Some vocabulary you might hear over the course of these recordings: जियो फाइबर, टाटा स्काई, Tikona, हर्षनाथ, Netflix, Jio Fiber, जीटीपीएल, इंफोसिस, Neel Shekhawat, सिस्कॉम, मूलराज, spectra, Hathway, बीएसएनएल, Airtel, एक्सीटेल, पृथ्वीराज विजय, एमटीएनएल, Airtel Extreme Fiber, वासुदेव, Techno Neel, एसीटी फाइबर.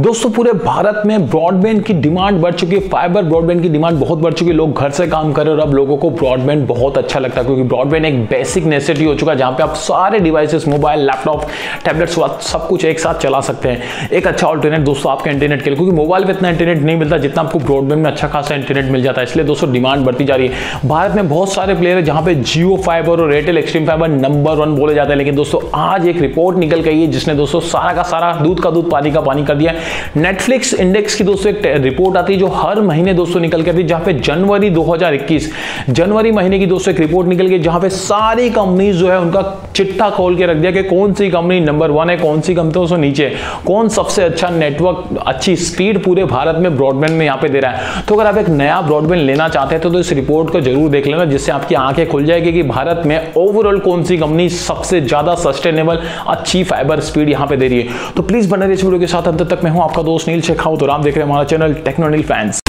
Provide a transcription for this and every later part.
दोस्तों पूरे भारत में ब्रॉडबैंड की डिमांड बढ़ चुकी है, फाइबर ब्रॉडबैंड की डिमांड बहुत बढ़ चुकी है। लोग घर से काम कर रहे हैं और अब लोगों को ब्रॉडबैंड बहुत अच्छा लगता है, क्योंकि ब्रॉडबैंड एक बेसिक नेसेसिटी हो चुका है जहां पे आप सारे डिवाइसेस, मोबाइल, लैपटॉप, टैबलेट्स सब कुछ एक साथ चला सकते हैं। एक अच्छा ऑल्टरनेट दोस्तों आपके इंटरनेट के लिए, क्योंकि मोबाइल पर इतना इंटरनेट नहीं मिलता जितना आपको ब्रॉडबैंड में अच्छा खासा इंटरनेट मिल जाता है। इसलिए दोस्तों डिमांड बढ़ती जा रही है। भारत में बहुत सारे प्लेयर है जहां पर जियो फाइबर और एयरटेल एक्सट्रीम फाइबर नंबर 1 बोले जाते हैं। लेकिन दोस्तों आज एक रिपोर्ट निकल गई है जिसने दोस्तों सारा का सारा दूध का दूध पानी का पानी कर दिया। नेटफ्लिक्स इंडेक्स की दोस्तों एक रिपोर्ट आती है जो हर महीने दोस्तों निकल के आती है, जहां पे जनवरी 2021 जनवरी महीने की दोस्तों एक रिपोर्ट निकल गई जहां पे सारी कंपनीज जो है उनका चिट्ठा खोल के रख दिया कि कौन सी कंपनी नंबर 1 है, कौन सी कंपनी दोस्तों नीचे, कौन सबसे अच्छा नेटवर्क, अच्छी स्पीड पूरे भारत में ब्रॉडबैंड में यहां पे दे रहा है। तो अगर आप एक नया ब्रॉडबैंड लेना चाहते हैं तो इस रिपोर्ट को जरूर देख लेना, जिससे आपकी आंखें खुल जाएगी कि भारत में ओवरऑल कौन सी कंपनी सबसे ज्यादा सस्टेनेबल अच्छी फाइबर स्पीड यहां पे दे रही है। तो प्लीज बने रहिए इस वीडियो के साथ अंत तक। मैं हूं आपका दोस्त नील शेखावत और आप देख रहे हैं हमारा चैनल टेक्नो नील फैंस।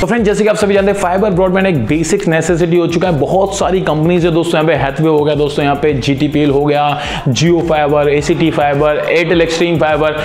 तो फ्रेंड जैसे कि आप सभी जानते हैं फाइबर ब्रॉडबैंड एक बेसिक नेसेसिटी हो चुका है। बहुत सारी कंपनीज है दोस्तों, यहाँ पे हैथवे हो गया दोस्तों, यहाँ पे जीटीपीएल हो गया, जियो फाइबर, एसीटी फाइबर, Airtel Xstream fiber,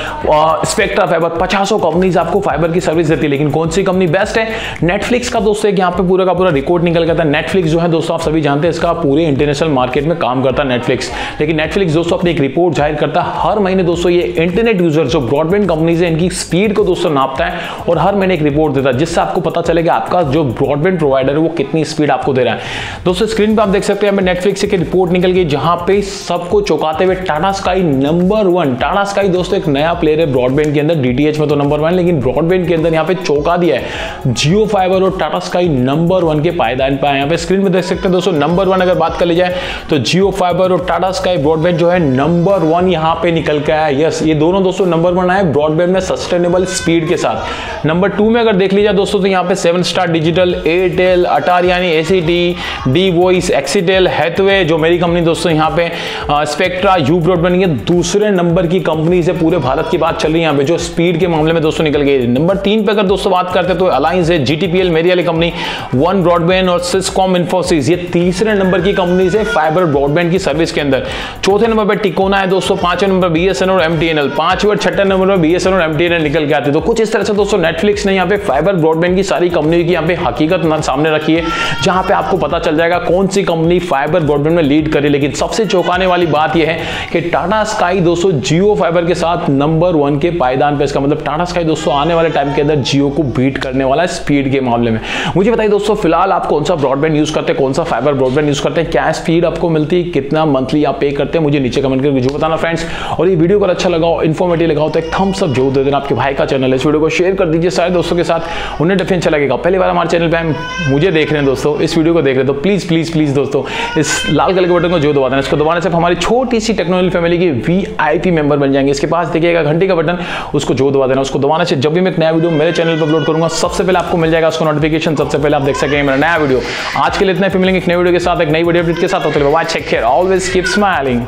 Spectra fiber, 500 companies आपको फाइबर की सर्विस देती है। लेकिन कौन सी कंपनी बेस्ट है? नेटफ्लिक्स का दोस्तों यहाँ पे पूरा का पूरा रिकॉर्ड निकल गया था। नेटफ्लिक्स जो है दोस्तों आप सभी जानते हैं इसका पूरे इंटरनेशनल मार्केट में काम करता है नेटफ्लिक्स। लेकिन नेटफ्लिक्स दोस्तों अपनी एक रिपोर्ट जाहिर करता है हर महीने दोस्तों, ये इंटरनेट यूजर जो ब्रॉडबैंड कंपनीज है इनकी स्पीड को दोस्तों नापता है और हर महीने एक रिपोर्ट देता है, जिससे आपको पता चलेगा आपका जो ब्रॉडबैंड प्रोवाइडर है वो कितनी स्पीड आपको दे रहा है। दोस्तों स्क्रीन पे आप देख सकते हैं नेटफ्लिक्स की रिपोर्ट निकल गई जहां पे सबको चौंकाते हुए टाटा स्काई number 1। टाटा स्काई दोस्तों एक नया प्लेयर है ब्रॉडबैंड के अंदर, डीटीएच में तो नंबर 1 लेकिन ब्रॉडबैंड के अंदर यहाँ पे चौंका दिया है। जियो फाइबर और टाटा स्काई नंबर 1 के पायदान पे यहाँ पे स्क्रीन पे देख सकते हैं दोस्तों। नंबर 1 अगर बात कर ली जाए तो जियो फाइबर और टाटा स्काई ब्रॉडबैंड जो है नंबर 1 यहाँ पे निकल के आया। यस, ये दोनों दोस्तों नंबर 1 आए ब्रॉडबैंड में सस्टेनेबल स्पीड के साथ। नंबर 2 में अगर देख लीजिए दोस्तों यहाँ पे 7 Star डिजिटल, एयरटेल, अटार यानी ACT, D voice, एक्सीटेल, Hathway जो मेरी कंपनी दोस्तों यहाँ पे, स्पेक्ट्रा, यू ब्रॉडबैंड ये दूसरे नंबर की कंपनी से पूरे भारत की बात चल रही है यहाँ पे जो स्पीड के मामले में दोस्तों निकल गई। नंबर 3 पे अगर दोस्तों बात करते हैं तो अलायंस है, जीटीपीएल मेरी वाली कंपनी, वन ब्रॉडबैंड और सिस्कॉम, इंफोसिस ये तीसरे नंबर की कंपनी से फाइबर ब्रॉडबैंड की सर्विस के अंदर। चौथे नंबर पर टिकोना है दोस्तों, 5वें नंबर बीएसएनएल और एमटीएनएल, 5वें और 6वें नंबर पर बीएसएनएल और एमटीएनएल निकल के आते। तो कुछ इस तरह से दोस्तों नेटफ्लिक्स ने यहाँ पे फाइबर ब्रॉडबैंड सारी कंपनियों की यहाँ पे हकीकत सामने रखी है, जहां पे आपको पता चल जाएगा कौन सी कंपनी फाइबर ब्रॉडबैंड में लीड करे। लेकिन सबसे चौंकाने वाली बात यह है कि टाटा स्काई दोस्तों जियो फाइबर के साथ नंबर 1 के पायदान पे, इसका मतलब टाटा स्काई दोस्तों आने वाले टाइम के अंदर जियो को बीट करने वाला है स्पीड के मामले में। मुझे बताइए दोस्तों फिलहाल आप कौन सा ब्रॉडबैंड यूज करते हैं, कौन सा फाइबर ब्रॉडबैंड यूज करते हैं, क्या स्पीड आपको मिलती है, कितना मंथली आप पे करते हैं, मुझे नीचे कमेंट करके जरूर बताना फ्रेंड्स। और ये वीडियो को अच्छा लगा हो, इन्फॉर्मेटिव लगा हो तो एक थम्स अप जरूर दे देना। आपके भाई का चैनल है, इस वीडियो को शेयर कर दीजिए सारे दोस्तों के साथ, उन्हें अच्छा लगेगा। पहली बार हमारे चैनल पे हम मुझे देख रहे हैं दोस्तों, इस वीडियो को देख रहे हैं तो प्लीज प्लीज प्लीज दोस्तों इस लाल कलर के बटन को जो दबा देना, इसको दबाने से हमारी छोटी सी टेक्नोलॉजी फैमिली के वीआईपी मेंबर बन जाएंगे। इसके पास देखिएगा घंटी का बटन, उसको जो दबा देना, उसको दबाने से जब भी मैं एक नया वीडियो मेरे चैनल पर अपलोड करूंगा सबसे पहले आपको मिल जाएगा उसको नोटिफिकेशन, सबसे पहले आप देख सकेंगे मेरा नया वीडियो। आज के लिए इतना, फिर मिलेंगे एक नई वीडियो के साथ, एक नई वीडियो अपडेट के साथ। Always keep smiling.